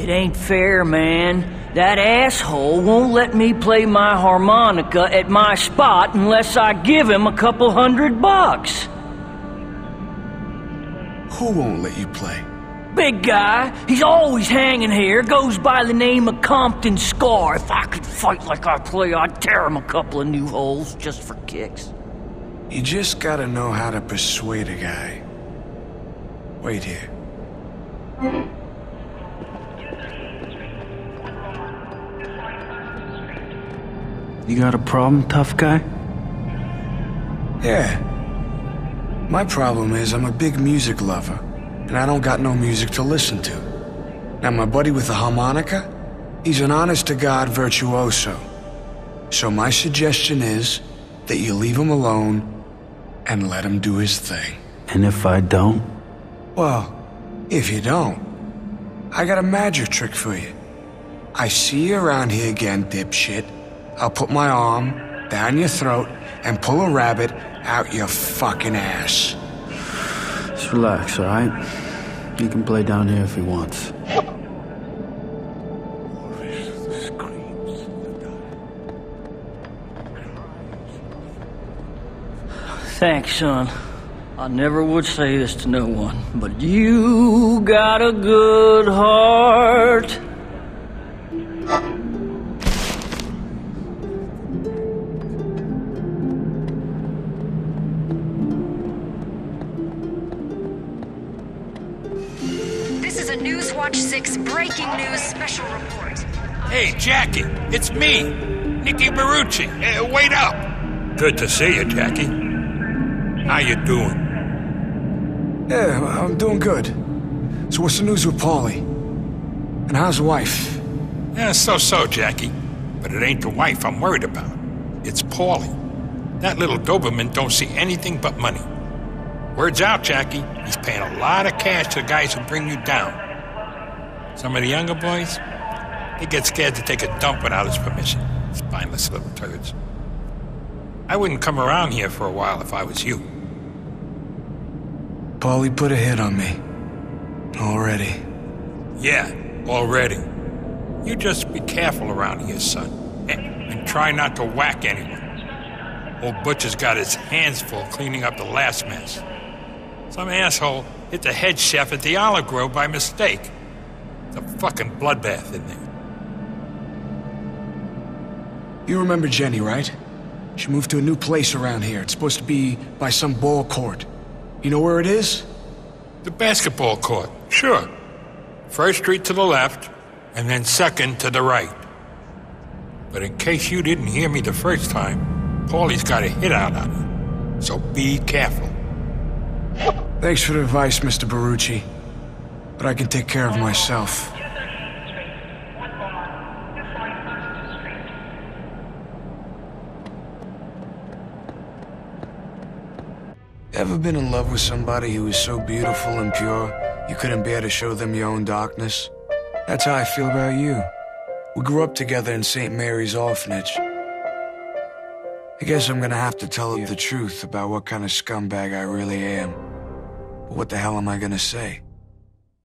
It ain't fair, man. That asshole won't let me play my harmonica at my spot unless I give him $200. Who won't let you play? Big guy. He's always hanging here. Goes by the name of Compton Scar. If I could fight like I play, I'd tear him a couple of new holes just for kicks. You just gotta know how to persuade a guy. Wait here. You got a problem, tough guy? Yeah. My problem is I'm a big music lover, and I don't got no music to listen to. Now, my buddy with the harmonica, he's an honest-to-God virtuoso. So my suggestion is that you leave him alone and let him do his thing. And if I don't? Well, if you don't, I got a magic trick for you. I see you around here again, dipshit. I'll put my arm down your throat and pull a rabbit out your fucking ass. Just relax, all right? He can play down here if he wants. Thanks, son. I never would say this to no one, but you got a good heart. Breaking news special report. Hey, Jackie, it's me, Nikki Barucci. Wait up! Good to see you, Jackie. How you doing? Yeah, I'm doing good. So what's the news with Paulie? And how's the wife? Yeah, so-so, Jackie. But it ain't the wife I'm worried about. It's Paulie. That little Doberman don't see anything but money. Word's out, Jackie. He's paying a lot of cash to the guys who bring you down. Some of the younger boys, they get scared to take a dump without his permission. Spineless little turds. I wouldn't come around here for a while if I was you. Paulie put a hit on me. Already. Yeah, already. You just be careful around here, son. And try not to whack anyone. Old Butcher's got his hands full cleaning up the last mess. Some asshole hit the head chef at the Olive Grove by mistake. It's a fucking bloodbath in there. You remember Jenny, right? She moved to a new place around here. It's supposed to be by some ball court. You know where it is? The basketball court, sure. First street to the left, and then second to the right. But in case you didn't hear me the first time, Paulie's got a hit out on her. So be careful. Thanks for the advice, Mr. Barucci. But I can take care of myself. Ever been in love with somebody who was so beautiful and pure, you couldn't bear to show them your own darkness? That's how I feel about you. We grew up together in St. Mary's Orphanage. I guess I'm gonna have to tell you the truth about what kind of scumbag I really am. But what the hell am I gonna say?